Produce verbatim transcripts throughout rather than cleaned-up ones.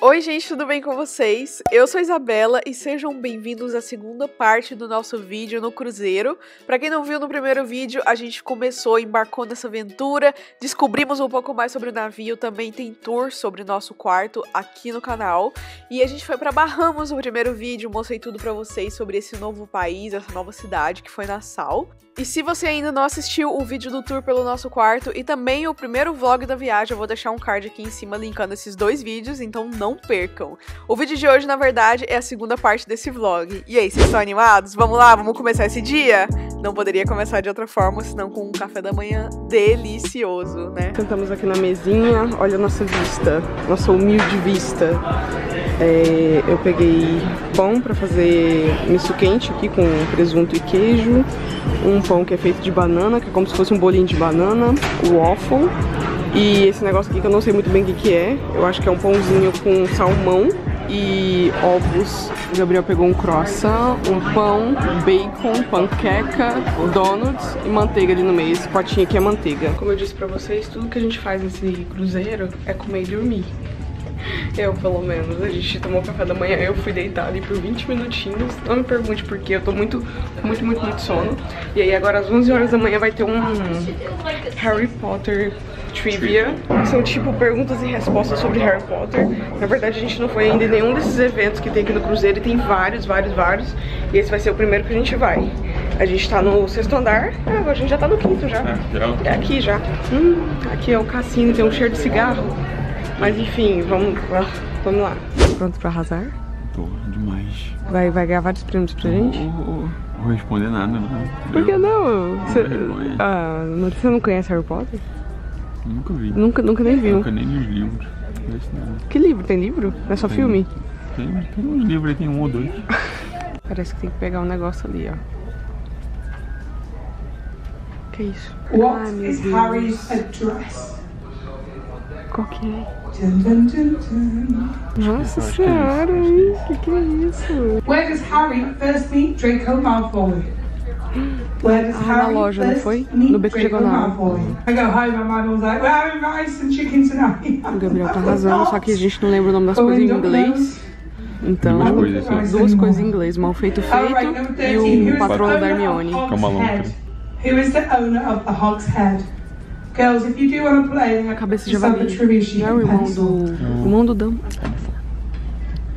Oi gente, tudo bem com vocês? Eu sou a Isabela e sejam bem-vindos à segunda parte do nosso vídeo no Cruzeiro. Pra quem não viu no primeiro vídeo, a gente começou, embarcou nessa aventura, descobrimos um pouco mais sobre o navio, também tem tour sobre o nosso quarto aqui no canal. E a gente foi pra Bahamas no primeiro vídeo, mostrei tudo pra vocês sobre esse novo país, essa nova cidade que foi Nassau. E se você ainda não assistiu o vídeo do tour pelo nosso quarto e também o primeiro vlog da viagem, eu vou deixar um card aqui em cima linkando esses dois vídeos, então não percam. O vídeo de hoje, na verdade, é a segunda parte desse vlog. E aí, vocês estão animados? Vamos lá, vamos começar esse dia? Não poderia começar de outra forma, senão com um café da manhã delicioso, né? Sentamos aqui na mesinha, olha a nossa vista, nossa humilde vista. É, eu peguei pão pra fazer misto quente aqui com presunto e queijo, um pão que é feito de banana, que é como se fosse um bolinho de banana, o waffle, e esse negócio aqui que eu não sei muito bem o que que é, eu acho que é um pãozinho com salmão e ovos. O Gabriel pegou um croissant, um pão, bacon, panqueca, donuts e manteiga ali no meio. Esse potinho aqui é manteiga. Como eu disse pra vocês, tudo que a gente faz nesse cruzeiro é comer e dormir. Eu, pelo menos, a gente tomou café da manhã, eu fui deitar ali por vinte minutinhos. Não me pergunte por quê, eu tô muito, muito, muito, muito sono. E aí agora às onze horas da manhã vai ter um Harry Potter Trivia. São tipo perguntas e respostas sobre Harry Potter. Na verdade a gente não foi ainda em nenhum desses eventos que tem aqui no Cruzeiro. E tem vários, vários, vários. E esse vai ser o primeiro que a gente vai. A gente tá no sexto andar, ah, agora a gente já tá no quinto já. É aqui já. Hum, aqui é o cassino, tem um cheiro de cigarro. Mas enfim, vamos, vamos lá. Pronto pra arrasar? Tô, demais. Vai, vai ganhar vários prêmios pra gente? Não vou, vou responder nada, não. Por que não? Você ah, não conhece Harry Potter? Eu nunca vi. Nunca, nunca nem viu? Nunca nem li os livros. Não conheço nada. Que livro? Tem livro? Não é só tem, filme? Tem, tem uns livros aí, tem um ou dois. Parece que tem que pegar um negócio ali, ó. Que isso? What is Harry's address? Qual que é? Nossa senhora, o que, que é isso? Where does Harry first meet Draco Malfoy? Where does ah, Harry na loja, não foi? No beco diagonal. I go home and my mom's like, we're having rice and chicken tonight. O Gabriel tá arrasando, só que a gente não lembra o nome das coisas em inglês. Então, duas coisas em inglês, mal feito feito e o patrono da Hermione. Calma lá. Who is the owner of the Hog's Head? Girls, if you do want to play, a cabeça já vai vir. Não é o irmão do... O mundo dão.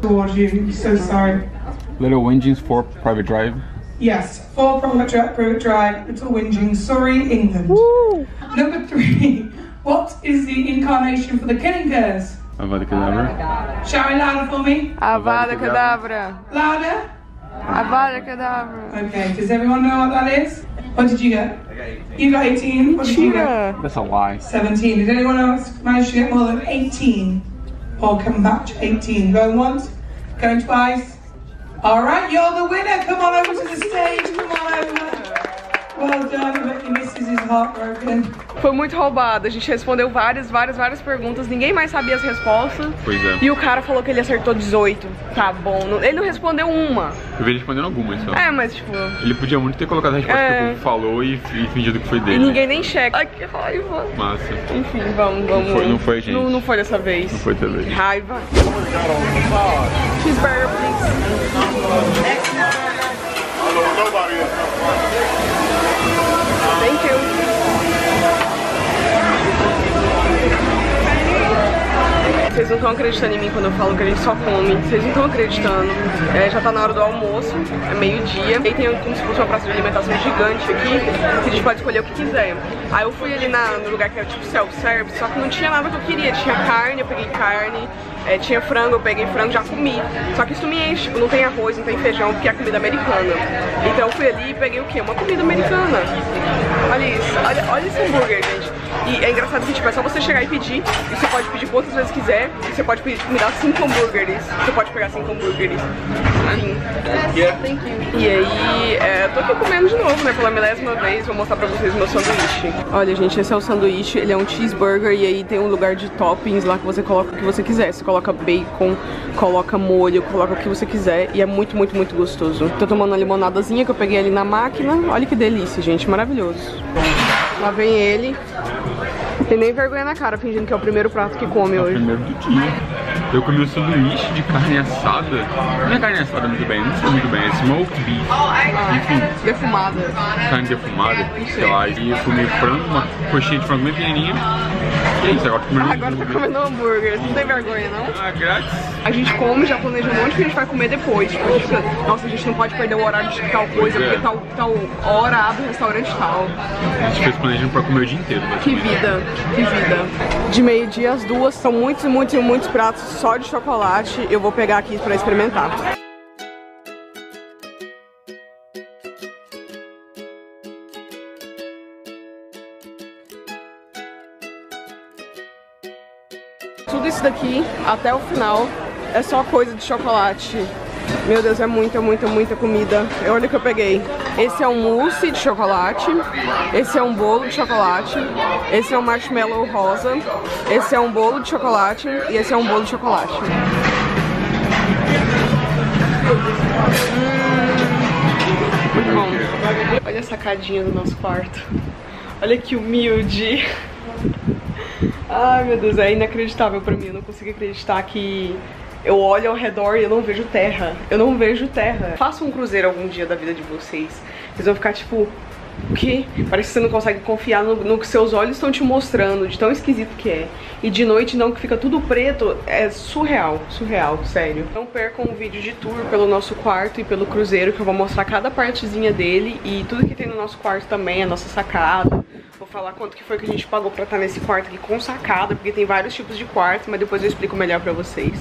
So sorry. Little Engines for Private Drive. Yes, for Private Drive, Little Engines, Surrey, England. Uh! Number three. What is the incarnation for the killing curse? Avada Kedavra. Shout it louder for me. Avada Kedavra. Louder. Avada Kedavra. Okay, does everyone know what that is? What did you get? I got eighteen. You got eighteen? What did you get? That's a lie. seventeen. Did anyone else manage to get more than eighteen? Or come back to eighteen? Going once? Going twice? Alright, you're the winner! Come on over to the stage! Come on over! Well done, but your missus is heartbroken. Foi muito roubado, a gente respondeu várias, várias, várias perguntas, ninguém mais sabia as respostas. Pois é. E o cara falou que ele acertou dezoito. Tá bom, ele não respondeu uma. Eu vi ele respondendo algumas só. É, mas tipo... Ele podia muito ter colocado a resposta é. que o povo falou e, e fingido que foi dele. E ninguém nem checa. Ai, que raiva. Massa. Enfim, vamos, vamos. Não foi, não foi gente. Não, não foi dessa vez. Não foi dessa vez. Raiva. Cheeseburger, please. Next time. Thank you. Vocês não estão acreditando em mim quando eu falo que a gente só come. Vocês não estão acreditando. É, já tá na hora do almoço, é meio-dia. E tem como se fosse uma praça de alimentação gigante aqui, que a gente pode escolher o que quiser. Aí eu fui ali na, no lugar que era tipo self-service, só que não tinha nada que eu queria. Tinha carne, eu peguei carne. É, tinha frango, eu peguei frango, já comi. Só que isso me enche, tipo, não tem arroz, não tem feijão, porque é comida americana. Então eu fui ali e peguei o quê? Uma comida americana. Olha isso, olha, olha esse hambúrguer, gente. E é engraçado que tipo, é só você chegar e pedir. E você pode pedir quantas vezes quiser. E você pode pedir, me dar cinco hambúrgueres. Você pode pegar cinco hambúrgueres. Sim. E aí, é, eu tô aqui comendo de novo, né? Pela milésima vez, vou mostrar pra vocês o meu sanduíche. Olha, gente, esse é o sanduíche. Ele é um cheeseburger e aí tem um lugar de toppings lá que você coloca o que você quiser. Você coloca bacon, coloca molho, coloca o que você quiser. E é muito, muito, muito gostoso. Tô tomando uma limonadazinha que eu peguei ali na máquina. Olha que delícia, gente. Maravilhoso. Lá vem ele. Tem nem vergonha na cara, fingindo que é o primeiro prato que come hoje. É o primeiro do dia. Eu comi um sanduíche de carne assada. Não é carne assada muito bem, não sei muito bem, é smoked beef. Enfim. Defumada. Carne defumada, sei lá. E eu comi frango, uma coxinha de frango bem pequenininha. E é isso, agora comendo ah, agora tá comendo hambúrguer. Não tem vergonha, não? Ah, grátis. A gente come, já planeja um monte que a gente vai comer depois. Tipo, a gente, nossa, a gente não pode perder o horário de tal coisa, é. porque tal, tal hora abre o restaurante tal. A gente fez planejamento pra comer o dia inteiro. Que vida, que vida. De meio-dia às duas, são muitos e muitos e muitos pratos só de chocolate. Eu vou pegar aqui pra experimentar. Tudo isso daqui, até o final, é só coisa de chocolate. Meu Deus, é muita, muita, muita comida. Olha o que eu peguei. Esse é um mousse de chocolate. Esse é um bolo de chocolate. Esse é um marshmallow rosa. Esse é um bolo de chocolate. E esse é um bolo de chocolate. Hum, muito bom. Olha a sacadinha do nosso quarto. Olha que humilde. Ai meu Deus, é inacreditável pra mim, eu não consigo acreditar que eu olho ao redor e eu não vejo terra. Eu não vejo terra. Faça um cruzeiro algum dia da vida de vocês. Vocês vão ficar tipo, o quê? Parece que você não consegue confiar no, no que seus olhos estão te mostrando, de tão esquisito que é. E de noite não, que fica tudo preto, é surreal, surreal, sério. Não percam um vídeo de tour pelo nosso quarto e pelo cruzeiro, que eu vou mostrar cada partezinha dele e tudo que tem no nosso quarto também, a nossa sacada. Vou falar quanto que foi que a gente pagou pra estar nesse quarto aqui com sacada, porque tem vários tipos de quarto, mas depois eu explico melhor pra vocês.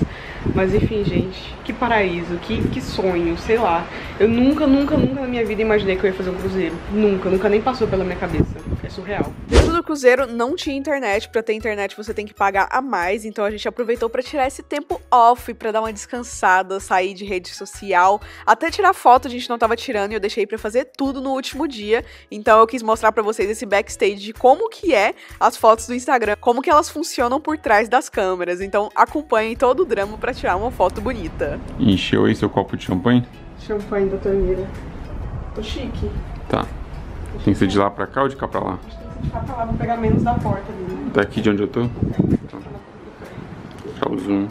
Mas enfim, gente, que paraíso, que, que sonho, sei lá. Eu nunca, nunca, nunca na minha vida imaginei que eu ia fazer um cruzeiro. Nunca, nunca nem passou pela minha cabeça. É surreal. Dentro do cruzeiro não tinha internet. Pra ter internet você tem que pagar a mais, então a gente aproveitou pra tirar esse tempo off, pra dar uma descansada, sair de rede social. Até tirar foto a gente não tava tirando e eu deixei pra fazer tudo no último dia. Então eu quis mostrar pra vocês esse backstage de como que é as fotos do Instagram, como que elas funcionam por trás das câmeras. Então acompanhem todo o drama pra tirar uma foto bonita. Encheu aí seu copo de champanhe? Champanhe da torneira. Tô chique. Tá. Tô tem chique. Que ser de lá pra cá ou de cá pra lá? Acho que tem que ser de cá pra lá, vou pegar menos da porta ali, né? Daqui de onde eu tô? É. Tá. Tá o zoom.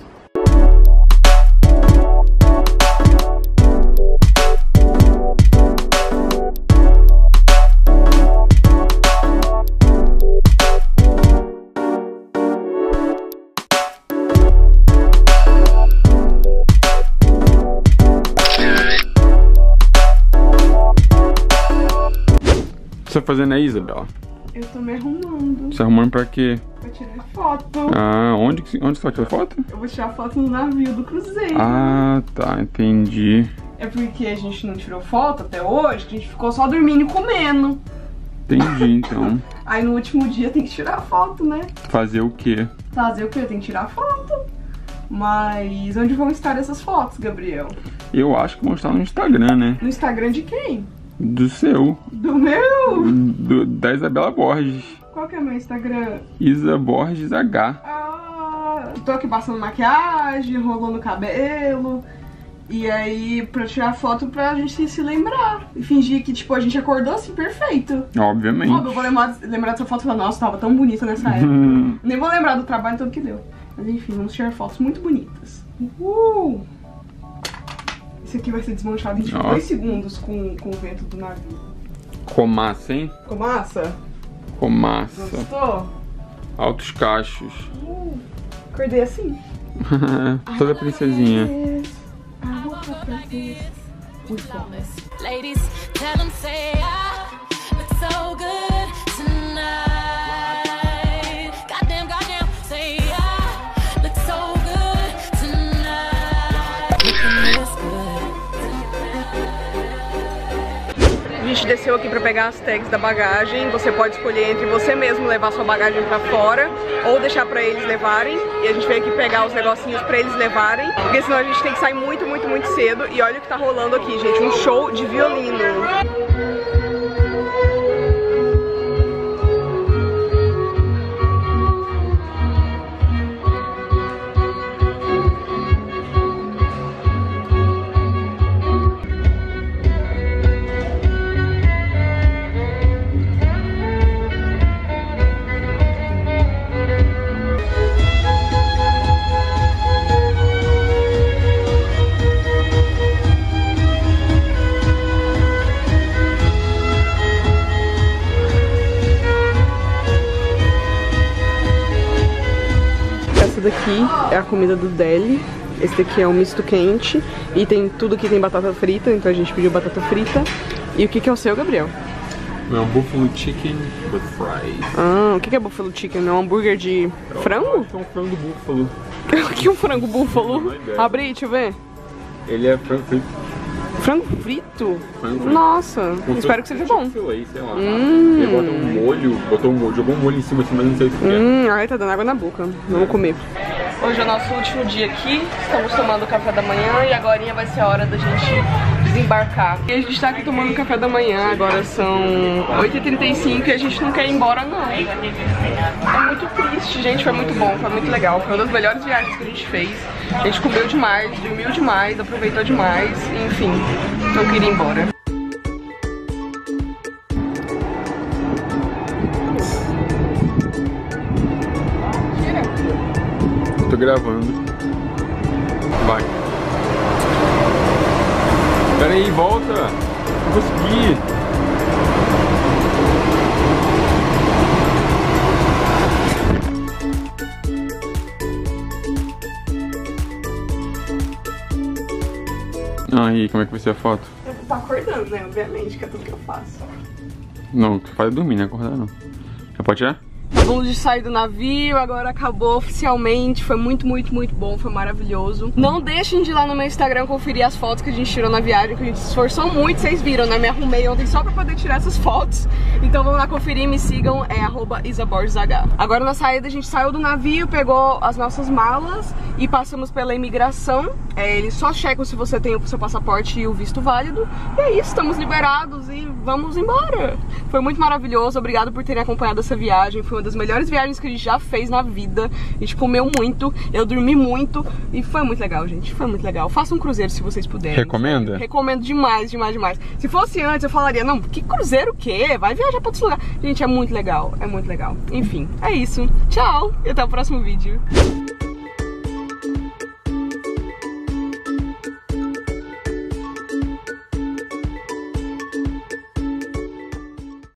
O que você tá fazendo aí, Isabela? Eu tô me arrumando. Você arrumando pra quê? Pra tirar foto. Ah, onde, onde você vai tirar foto? Eu vou tirar foto no navio do cruzeiro. Ah, tá, entendi. É porque a gente não tirou foto até hoje, que a gente ficou só dormindo e comendo. Entendi, então. Aí no último dia tem que tirar foto, né? Fazer o quê? Fazer o quê? Tem que tirar foto. Mas onde vão estar essas fotos, Gabriel? Eu acho que vão estar no Instagram, né? No Instagram de quem? Do seu. Do meu? Do, da Isabela Borges. Qual que é o meu Instagram? IsaborgesH. Ah, tô aqui passando maquiagem, rolando cabelo. E aí, pra tirar foto pra gente se lembrar. E fingir que, tipo, a gente acordou assim, perfeito. Obviamente. Ó, eu vou lembrar, lembrar dessa foto e falar, nossa, tava tão bonita nessa época. Nem vou lembrar do trabalho todo que deu. Mas enfim, vamos tirar fotos muito bonitas. Uhul! Esse aqui vai ser desmanchado em tipo dois segundos com, com o vento do navio. Comassa, hein? Comassa? Comassa. Gostou? Altos cachos. Uh, acordei assim. Toda princesinha. Ladies, tell them say I look so good tonight. A gente desceu aqui para pegar as tags da bagagem. Você pode escolher entre você mesmo levar sua bagagem para fora ou deixar para eles levarem. E a gente veio aqui pegar os negocinhos para eles levarem, porque senão a gente tem que sair muito, muito, muito cedo. E olha o que tá rolando aqui, gente, um show de violino. aqui é a comida do deli. Esse daqui é um misto quente e tem tudo que tem batata frita, então a gente pediu batata frita. E o que que é o seu, Gabriel? Meu buffalo chicken with fries. Ah, o que que é buffalo chicken? É um hambúrguer de eu frango? É um frango búfalo. O que é um frango búfalo? Abre aí, deixa eu ver. Ele é frango frito. Frango frito? Frango frito. Nossa, com espero que seja bom. Filé, sei lá. Hum. Ele botou um molho, botou um molho, jogou um molho em cima, assim, mas não sei o que hum, é. Ai, tá dando água na boca. Vamos é. comer. Hoje é o nosso último dia aqui, estamos tomando café da manhã e agora vai ser a hora da gente desembarcar. E a gente tá aqui tomando café da manhã, agora são oito e trinta e cinco e a gente não quer ir embora não. É muito triste, gente, foi muito bom, foi muito legal, foi uma das melhores viagens que a gente fez. A gente comeu demais, dormiu demais, aproveitou demais, enfim, não queria ir embora. Gravando. Vai. Pera aí, volta. Não consegui. Aí, como é que vai ser a foto? Eu vou estar acordando, né? Obviamente, que é tudo que eu faço. Não, o que faz é dormir, né? Acordar não. Já pode tirar? Acabamos de sair do navio, agora acabou oficialmente, foi muito, muito, muito bom, foi maravilhoso. Não deixem de ir lá no meu Instagram conferir as fotos que a gente tirou na viagem, que a gente se esforçou muito, vocês viram, né? Me arrumei ontem só pra poder tirar essas fotos. Então vão lá conferir, me sigam, é arroba IsaborgesH. Agora na saída a gente saiu do navio, pegou as nossas malas e passamos pela imigração. É, eles só checam se você tem o seu passaporte e o visto válido. E é isso, estamos liberados e vamos embora. Foi muito maravilhoso, obrigado por terem acompanhado essa viagem, foi uma das melhores viagens que a gente já fez na vida. A gente comeu muito, eu dormi muito e foi muito legal, gente, foi muito legal. Façam um cruzeiro se vocês puderem. Recomenda? Recomendo demais, demais, demais. Se fosse antes eu falaria, não, que cruzeiro o quê? Vai viajar pra outros lugares. Gente, é muito legal, é muito legal. Enfim, é isso. Tchau e até o próximo vídeo.